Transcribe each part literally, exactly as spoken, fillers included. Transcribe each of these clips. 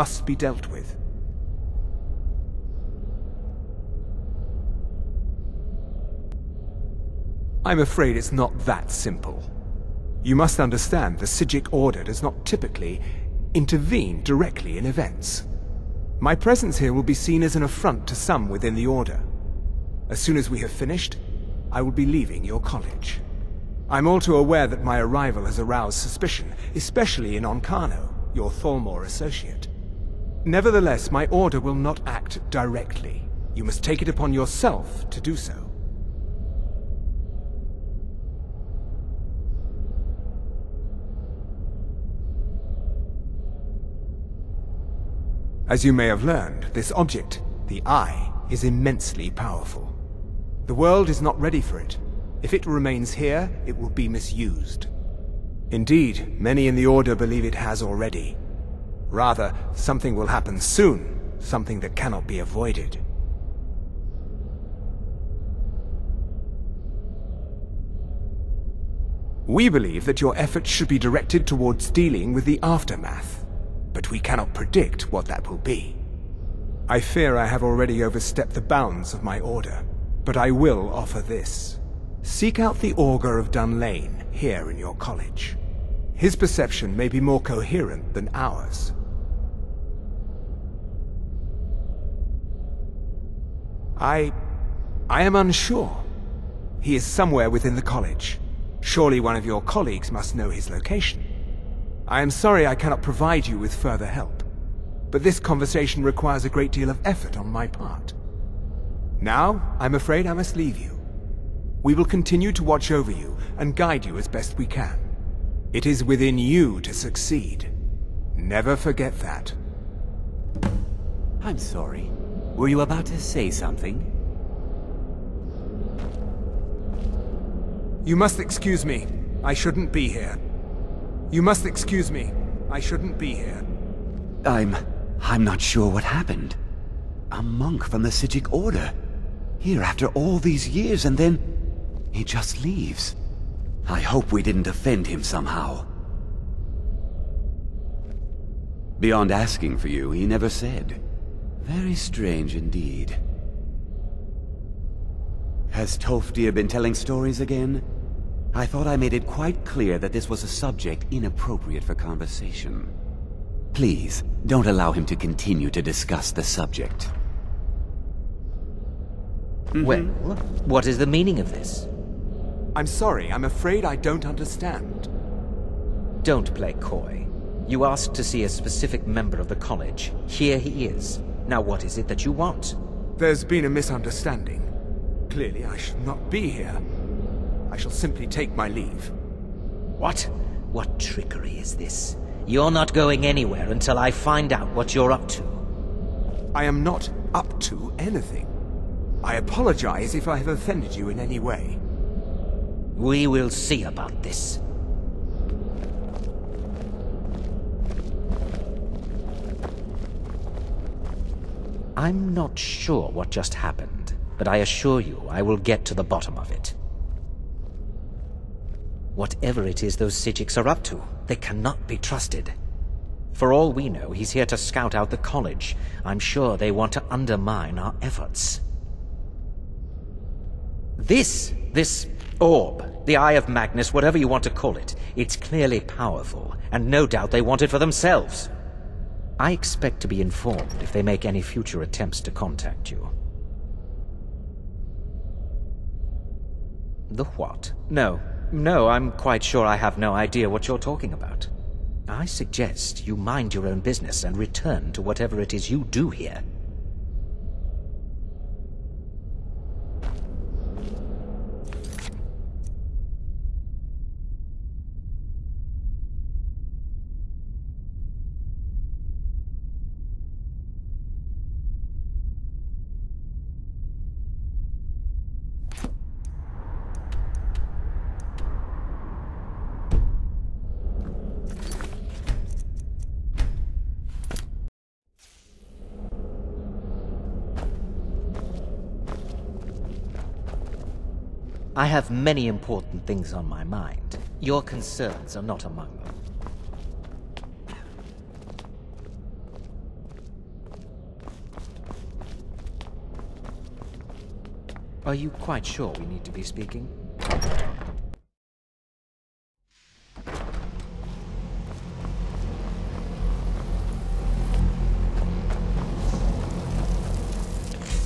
must be dealt with. I'm afraid it's not that simple. You must understand the Psijic Order does not typically intervene directly in events. My presence here will be seen as an affront to some within the Order. As soon as we have finished, I will be leaving your college. I'm all too aware that my arrival has aroused suspicion, especially in Ancano, your Thalmor associate. Nevertheless, my Order will not act directly. You must take it upon yourself to do so. As you may have learned, this object, the Eye, is immensely powerful. The world is not ready for it. If it remains here, it will be misused. Indeed, many in the Order believe it has already. Rather, something will happen soon, something that cannot be avoided. We believe that your efforts should be directed towards dealing with the aftermath. But we cannot predict what that will be. I fear I have already overstepped the bounds of my Order, but I will offer this. Seek out the Augur of Dunlain here in your college. His perception may be more coherent than ours. I... I am unsure. He is somewhere within the college. Surely one of your colleagues must know his location. I am sorry I cannot provide you with further help, but this conversation requires a great deal of effort on my part. Now, I'm afraid I must leave you. We will continue to watch over you and guide you as best we can. It is within you to succeed. Never forget that. I'm sorry. Were you about to say something? You must excuse me. I shouldn't be here. You must excuse me. I shouldn't be here. I'm... I'm not sure what happened. A monk from the Psijic Order. Here after all these years and then... he just leaves. I hope we didn't offend him somehow. Beyond asking for you, he never said. Very strange indeed. Has Tolfdir been telling stories again? I thought I made it quite clear that this was a subject inappropriate for conversation. Please, don't allow him to continue to discuss the subject. Mm-hmm. Well, what is the meaning of this? I'm sorry, I'm afraid I don't understand. Don't play coy. You asked to see a specific member of the college. Here he is. Now what is it that you want? There's been a misunderstanding. Clearly I should not be here. I shall simply take my leave. What? What trickery is this? You're not going anywhere until I find out what you're up to. I am not up to anything. I apologize if I have offended you in any way. We will see about this. I'm not sure what just happened, but I assure you I will get to the bottom of it. Whatever it is those Psijics are up to, they cannot be trusted. For all we know, he's here to scout out the college. I'm sure they want to undermine our efforts. This, this orb, the Eye of Magnus, whatever you want to call it, it's clearly powerful, and no doubt they want it for themselves. I expect to be informed if they make any future attempts to contact you. The what? No. No, I'm quite sure I have no idea what you're talking about. I suggest you mind your own business and return to whatever it is you do here. I have many important things on my mind. Your concerns are not among them. Are you quite sure we need to be speaking?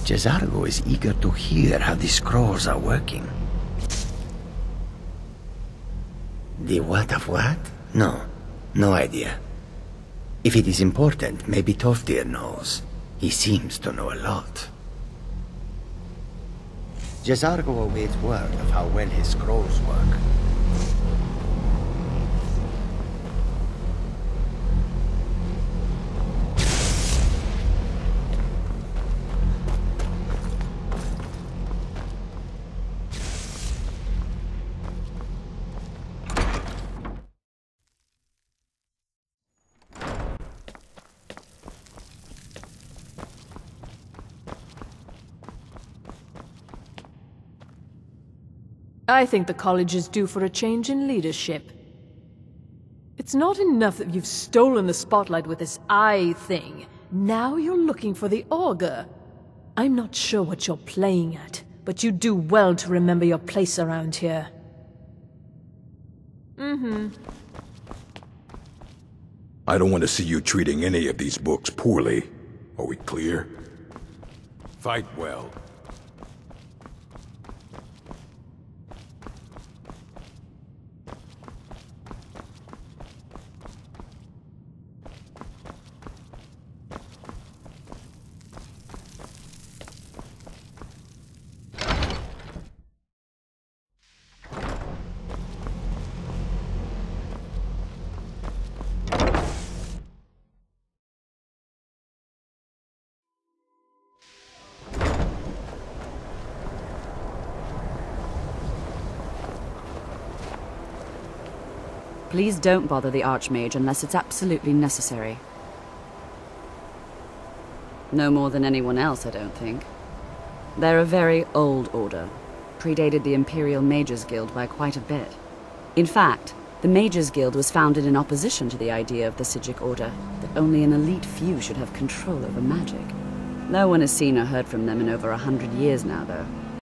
J'zargo is eager to hear how the scrolls are working. The what of what? No. No idea. If it is important, maybe Tolfdir knows. He seems to know a lot. J'zargo awaits word of how well his scrolls work. I think the college is due for a change in leadership. It's not enough that you've stolen the spotlight with this eye thing. Now you're looking for the Augur. I'm not sure what you're playing at, but you do well to remember your place around here. Mm-hmm. I don't want to see you treating any of these books poorly. Are we clear? Fight well. Please don't bother the Archmage unless it's absolutely necessary. No more than anyone else, I don't think. They're a very old order, predated the Imperial Mages Guild by quite a bit. In fact, the Mages Guild was founded in opposition to the idea of the Psijic Order, that only an elite few should have control over magic. No one has seen or heard from them in over a hundred years now, though.